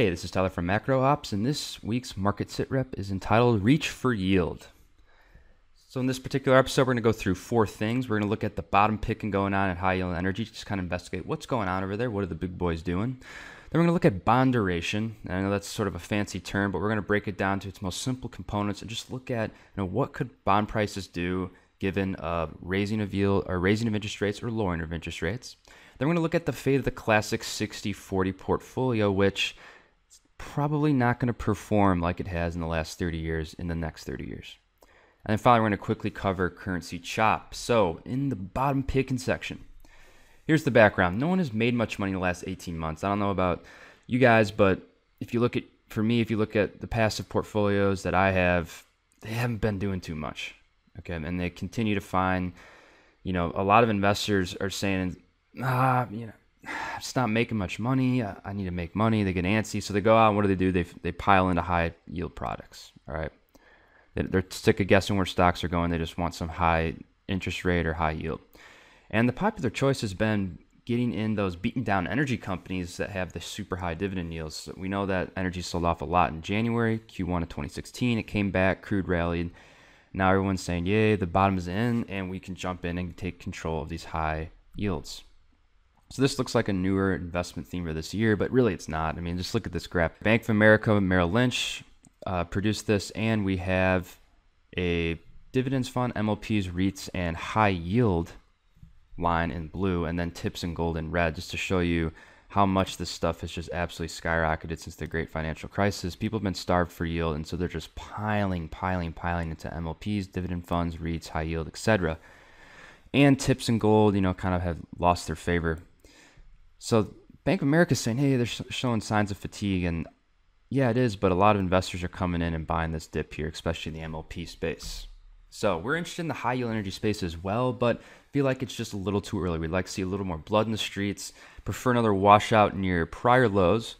Hey, this is Tyler from Macro Ops, and this week's market sit rep is entitled Reach for Yield. So in this particular episode, we're going to go through four things. We're going to look at the bottom picking going on at high yield energy, just kind of investigate what's going on over there. What are the big boys doing? Then we're going to look at bond duration. And I know that's sort of a fancy term, but we're going to break it down to its most simple components and just look at, what could bond prices do given raising of yield or raising of interest rates or lowering of interest rates. Then we're going to look at the fate of the classic 60-40 portfolio, which probably not going to perform like it has in the last 30 years in the next 30 years. And then finally, we're going to quickly cover currency chop. So in the bottom picking section, here's the background. No one has made much money in the last 18 months. I don't know about you guys, but if you look at, for me, if you look at the passive portfolios that I have, they haven't been doing too much. Okay. And they continue to find, a lot of investors are saying, it's not making much money. I need to make money. They get antsy. So they go out and what do? They pile into high yield products. All right. They're sick of guessing where stocks are going. They just want some high interest rate or high yield. And the popular choice has been getting in those beaten down energy companies that have the super high dividend yields. So we know that energy sold off a lot in January, Q1 of 2016. It came back, crude rallied. Now everyone's saying, yay, the bottom is in and we can jump in and take control of these high yields. So this looks like a newer investment theme for this year, but really it's not. I mean, just look at this graph. Bank of America, Merrill Lynch produced this, and we have a dividends fund, MLPs, REITs, and high yield line in blue, and then tips and gold in red, just to show you how much this stuff has just absolutely skyrocketed since the great financial crisis. People have been starved for yield, and so they're just piling into MLPs, dividend funds, REITs, high yield, etc. And tips and gold, kind of have lost their favor. So Bank of America is saying, hey, they're showing signs of fatigue. And yeah, it is, but a lot of investors are coming in and buying this dip here, especially in the MLP space. So we're interested in the high yield energy space as well, but feel like it's just a little too early. We'd like to see a little more blood in the streets, prefer another washout near prior lows.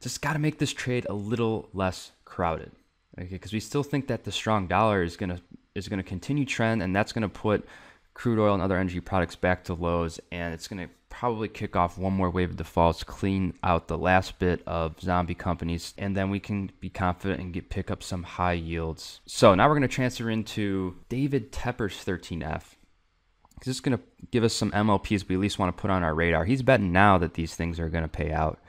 Just got to make this trade a little less crowded. Okay, because we still think that the strong dollar is going to continue trend, and that's going to put crude oil and other energy products back to lows, and it's going to probably kick off one more wave of defaults, clean out the last bit of zombie companies, and then we can be confident and pick up some high yields. So now we're going to transfer into David Tepper's 13F. This is going to give us some MLPs we at least want to put on our radar. He's betting now that these things are going to pay out.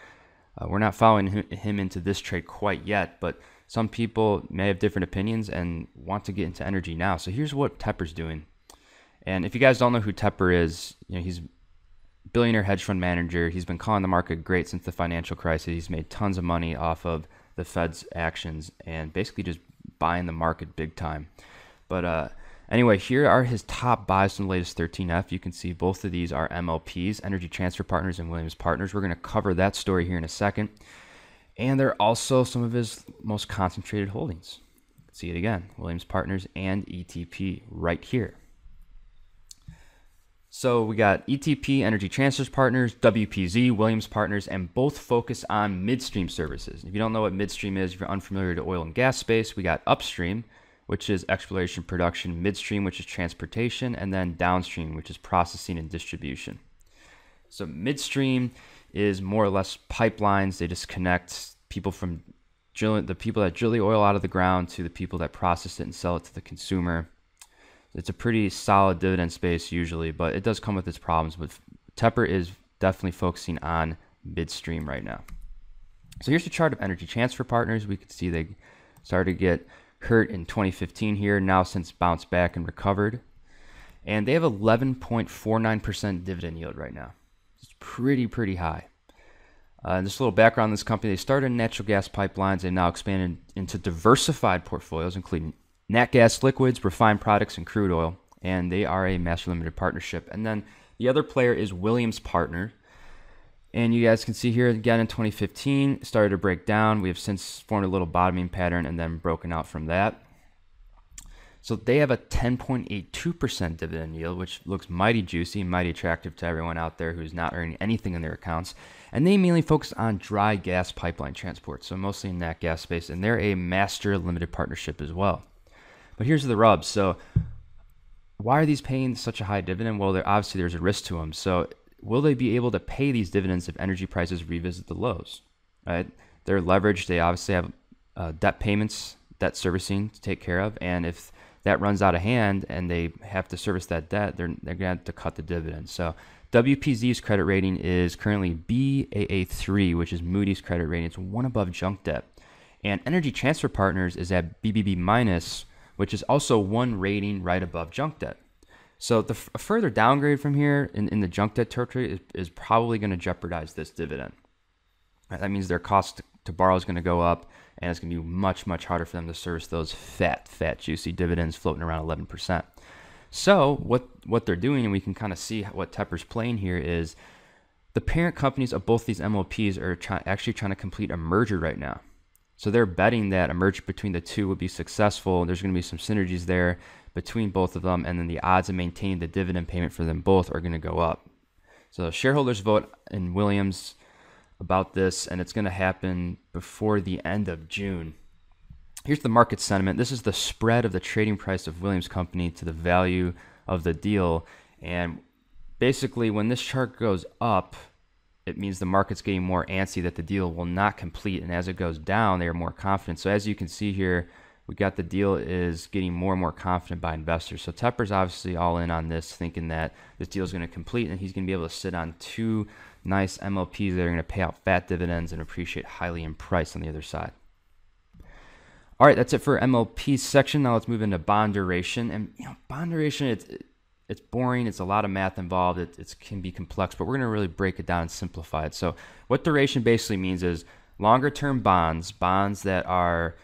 We're not following him into this trade quite yet, but some people may have different opinions and want to get into energy now. So here's what Tepper's doing. And if you guys don't know who Tepper is, he's a billionaire hedge fund manager. He's been calling the market great since the financial crisis. He's made tons of money off of the Fed's actions and basically just buying the market big time. But anyway, here are his top buys from the latest 13F. You can see both of these are MLPs, Energy Transfer Partners and Williams Partners. We're going to cover that story here in a second. And they're also some of his most concentrated holdings. See it again, Williams Partners and ETP right here. So we got ETP, Energy Transfer Partners, WPZ, Williams Partners, and both focus on midstream services. If you don't know what midstream is, if you're unfamiliar to oil and gas space, we got upstream, which is exploration, production, midstream, which is transportation, and then downstream, which is processing and distribution. So midstream is more or less pipelines. They just connect people from drilling, the people that drill the oil out of the ground to the people that process it and sell it to the consumer. It's a pretty solid dividend space usually, but it does come with its problems. But Tepper is definitely focusing on midstream right now. So here's the chart of Energy Transfer Partners. We can see they started to get hurt in 2015 here, now since bounced back and recovered. And they have 11.49% dividend yield right now. It's pretty high. Just a little background on this company. They started in natural gas pipelines and now expanded into diversified portfolios, including nat gas liquids, refined products, and crude oil, and they are a master limited partnership. And then the other player is Williams Partner. And you guys can see here again in 2015, started to break down. We have since formed a little bottoming pattern and then broken out from that. So they have a 10.82% dividend yield, which looks mighty juicy, mighty attractive to everyone out there who's not earning anything in their accounts. And they mainly focus on dry gas pipeline transport, so mostly in that gas space. And they're a master limited partnership as well. But here's the rub. So why are these paying such a high dividend? Well, obviously there's a risk to them. So will they be able to pay these dividends if energy prices revisit the lows? All right? They're leveraged. They obviously have debt payments, debt servicing to take care of. And if that runs out of hand and they have to service that debt, they're going to have to cut the dividend. So WPZ's credit rating is currently BAA3, which is Moody's credit rating. It's one above junk debt. And Energy Transfer Partners is at BBB minus, which is also one rating right above junk debt. So the further downgrade from here in the junk debt territory is probably going to jeopardize this dividend. That means their cost to borrow is going to go up, and it's going to be much, much harder for them to service those fat, juicy dividends floating around 11%. So what they're doing, and we can kind of see what Tepper's playing here, is the parent companies of both these MLPs are actually trying to complete a merger right now. So they're betting that a merger between the two would be successful. There's going to be some synergies there between both of them, and then the odds of maintaining the dividend payment for them both are going to go up. So shareholders vote in Williams about this, and it's going to happen before the end of June. Here's the market sentiment. This is the spread of the trading price of Williams Company to the value of the deal. And basically, when this chart goes up, it means the market's getting more antsy that the deal will not complete. And as it goes down, they are more confident. So as you can see here, we got the deal is getting more and more confident by investors. So Tepper's obviously all in on this, thinking that this deal is going to complete and he's going to be able to sit on two nice MLPs that are going to pay out fat dividends and appreciate highly in price on the other side. All right, that's it for MLP section. Now let's move into bond duration. And you know, bond duration, it's boring. It's a lot of math involved. It can be complex, but we're going to really break it down and simplify it. So what duration basically means is longer term bonds that are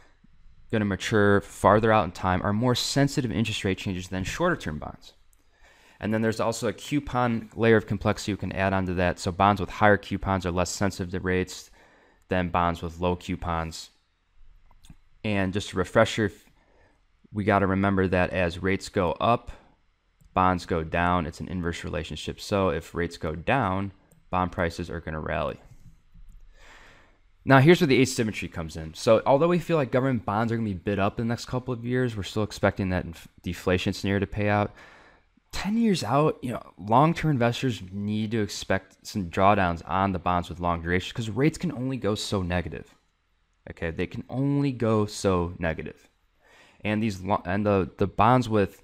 going to mature farther out in time are more sensitive to interest rate changes than shorter term bonds. And then there's also a coupon layer of complexity you can add onto that. So bonds with higher coupons are less sensitive to rates than bonds with low coupons. And just a refresher, we got to remember that as rates go up, bonds go down. It's an inverse relationship. So if rates go down, bond prices are going to rally. Now here's where the asymmetry comes in. So although we feel like government bonds are going to be bid up in the next couple of years, we're still expecting that deflation scenario to pay out. 10 years out, you know, long-term investors need to expect some drawdowns on the bonds with long duration because rates can only go so negative. Okay, they can only go so negative. And the bonds with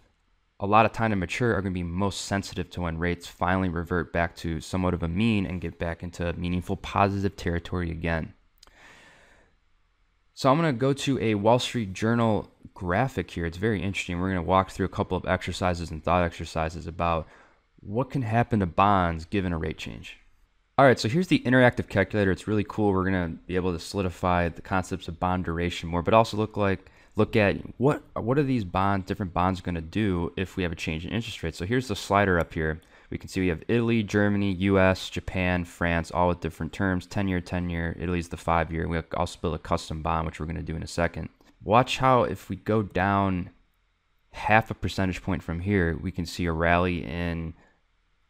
a lot of time to mature are going to be most sensitive to when rates finally revert back to somewhat of a mean and get back into meaningful positive territory again. So I'm going to go to a Wall Street Journal graphic here. It's very interesting. We're going to walk through a couple of exercises and thought exercises about what can happen to bonds given a rate change. All right, so here's the interactive calculator. It's really cool. We're going to be able to solidify the concepts of bond duration more, but also look at what are these different bonds going to do if we have a change in interest rates. So here's the slider up here. We can see we have Italy, Germany, US, Japan, France, all with different terms. 10-year. Italy's the 5-year. We also build a custom bond, which we're going to do in a second. Watch how if we go down half a percentage point from here, we can see a rally in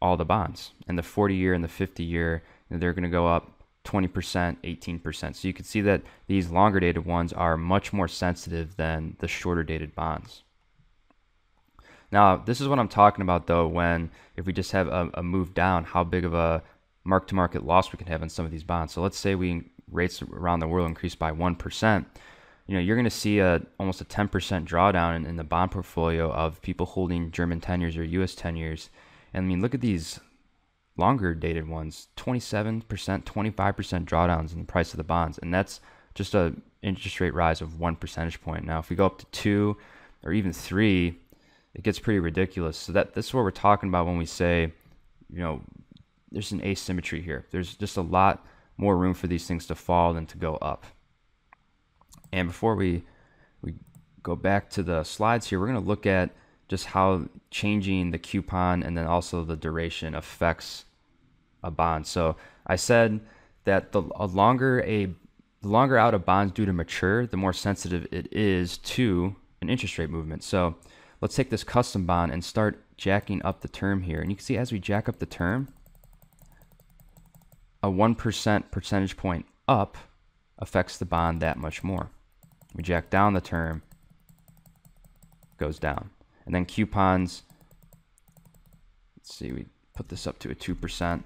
all the bonds. And the 40-year and the 50-year, they're going to go up 20%, 18%. So you can see that these longer dated ones are much more sensitive than the shorter dated bonds. Now, this is what I'm talking about though, when if we just have a move down, how big of a mark-to-market loss we can have in some of these bonds. So let's say rates around the world increase by 1%. You know, you're going to see almost a 10% drawdown in the bond portfolio of people holding German 10-years or US 10-years. And I mean, look at these longer dated ones, 27%, 25% drawdowns in the price of the bonds. And that's just a interest rate rise of 1 percentage point. Now, if we go up to 2 or even 3, it gets pretty ridiculous. So this is what we're talking about when we say, you know, there's an asymmetry here. There's just a lot more room for these things to fall than to go up. And before we go back to the slides here, we're going to look at just how changing the coupon and then also the duration affects a bond. So I said that the longer out a bond's due to mature, the more sensitive it is to an interest rate movement. So let's take this custom bond and start jacking up the term here. And you can see as we jack up the term, a 1 percentage point up affects the bond that much more. We jack down the term, goes down. And then coupons, let's see, we put this up to a 2%.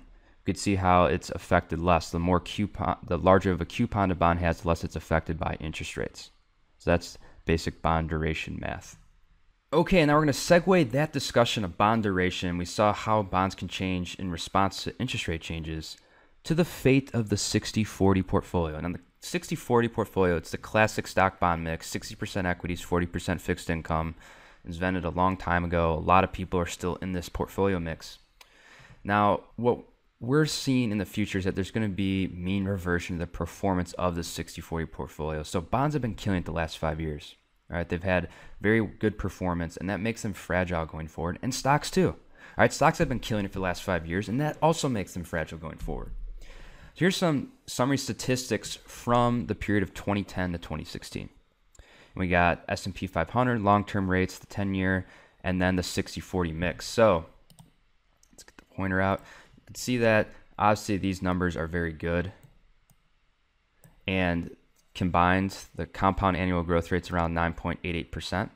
you could see how it's affected less. The more coupon, the larger of a coupon a bond has, the less it's affected by interest rates. So that's basic bond duration math. Okay, and now we're going to segue that discussion of bond duration. We saw how bonds can change in response to interest rate changes to the fate of the 60-40 portfolio. And on the 60-40 portfolio, it's the classic stock bond mix, 60% equities, 40% fixed income. It was invented a long time ago. A lot of people are still in this portfolio mix. Now, what we're seeing in the future is that there's going to be mean reversion to the performance of the 60-40 portfolio. So bonds have been killing it the last 5 years. All right, they've had very good performance, and that makes them fragile going forward, and stocks too. All right, stocks have been killing it for the last 5 years, and that also makes them fragile going forward. So here's some summary statistics from the period of 2010 to 2016. And we got S&P 500, long-term rates, the 10-year, and then the 60-40 mix. So let's get the pointer out. You can see that obviously these numbers are very good, and combined, the compound annual growth rate's around 9.88%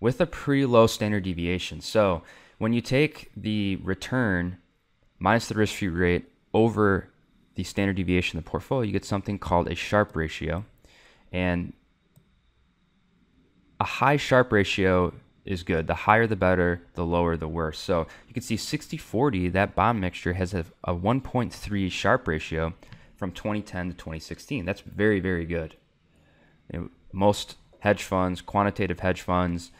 with a pretty low standard deviation. So when you take the return minus the risk-free rate over the standard deviation of the portfolio, you get something called a Sharpe ratio. And a high Sharpe ratio is good. The higher the better, the lower the worse. So you can see 60-40, that bond mixture has a 1.3 Sharpe ratio from 2010 to 2016. That's very, very good. Most hedge funds, quantitative hedge funds,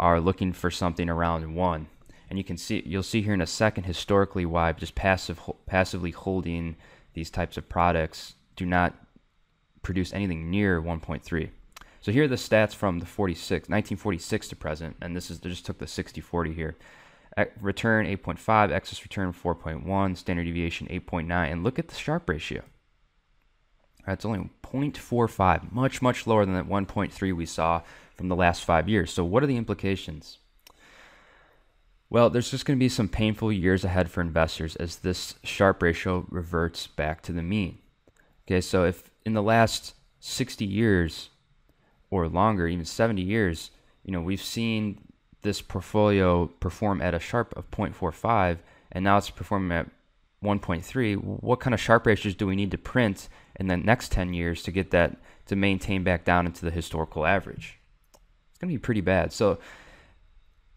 are looking for something around 1. And you can see, you'll see here in a second, historically why just passively holding these types of products do not produce anything near 1.3. So here are the stats from the 1946 to present, and this is, they just took the 60-40 here. Return 8.5, excess return 4.1, standard deviation 8.9, and look at the Sharpe ratio. That's only 0.45, much, much lower than that 1.3 we saw from the last 5 years. So what are the implications? Well, there's just going to be some painful years ahead for investors as this Sharpe ratio reverts back to the mean. Okay, so if in the last 60 years or longer, even 70 years, you know, we've seen this portfolio perform at a Sharpe of 0.45, and now it's performing at 1.3. What kind of Sharpe ratios do we need to print in the next 10 years to get that to maintain back down into the historical average? It's going to be pretty bad. So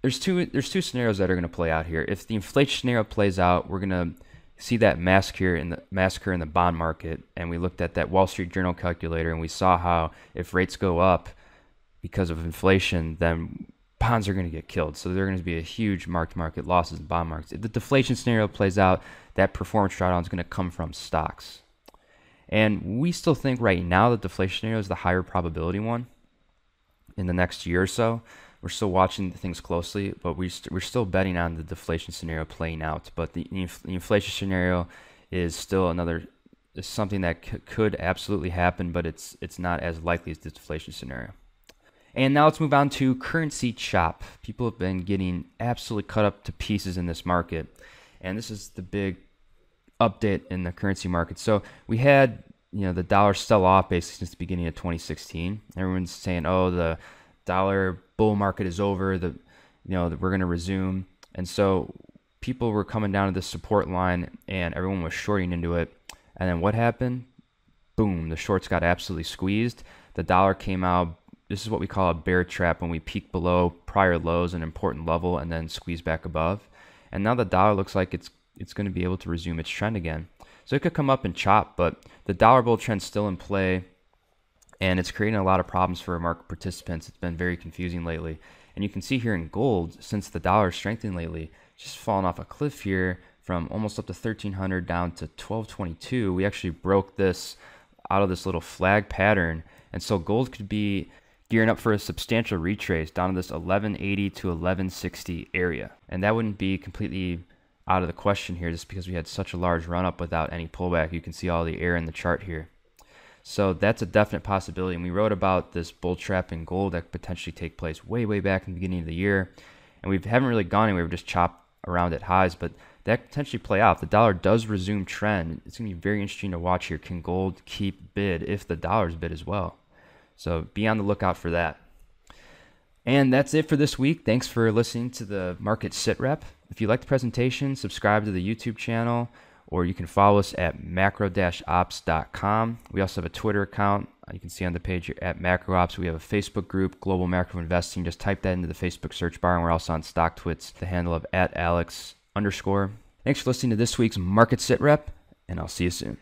there's two scenarios that are going to play out here. If the inflation scenario plays out, we're going to see that massacre in the bond market. And we looked at that Wall Street Journal calculator, and we saw how if rates go up because of inflation, then bonds are going to get killed. So there are going to be a huge mark-to-market losses in bond markets. If the deflation scenario plays out, that performance drawdown is going to come from stocks. And we still think right now that deflation scenario is the higher probability one in the next year or so. We're still watching things closely, but we're still betting on the deflation scenario playing out. But the inflation scenario is still something that could absolutely happen, but it's not as likely as the deflation scenario. And now let's move on to currency chop. People have been getting absolutely cut up to pieces in this market, and this is the big update in the currency market. So we had, you know, the dollar sell off basically since the beginning of 2016. Everyone's saying, oh, the dollar bull market is over, we're going to resume. And so people were coming down to this support line, and everyone was shorting into it. And then what happened? Boom, the shorts got absolutely squeezed. The dollar came out. This is what we call a bear trap, when we peak below prior lows, an important level, and then squeeze back above. And now the dollar looks like it's going to be able to resume its trend again. So it could come up and chop, but the dollar bull trend's still in play. And it's creating a lot of problems for market participants. It's been very confusing lately. And you can see here in gold, since the dollar is strengthening lately, just falling off a cliff here from almost up to 1,300 down to 1,222. We actually broke this out of this little flag pattern. And so gold could be gearing up for a substantial retrace down to this 1180 to 1160 area. And that wouldn't be completely out of the question here just because we had such a large run up without any pullback. You can see all the air in the chart here. So that's a definite possibility. And we wrote about this bull trap in gold that could potentially take place way, way back in the beginning of the year. And we haven't really gone anywhere. We've just chopped around at highs, but that could potentially play out. If the dollar does resume trend, it's going to be very interesting to watch here. Can gold keep bid if the dollar's bid as well? So be on the lookout for that. And that's it for this week. Thanks for listening to the Market Sit Rep. If you like the presentation, subscribe to the YouTube channel, or you can follow us at macro-ops.com. We also have a Twitter account. You can see on the page here at MacroOps. We have a Facebook group, Global Macro Investing. Just type that into the Facebook search bar, and we're also on Stocktwits, the handle of @Alex_. Thanks for listening to this week's Market Sit Rep, and I'll see you soon.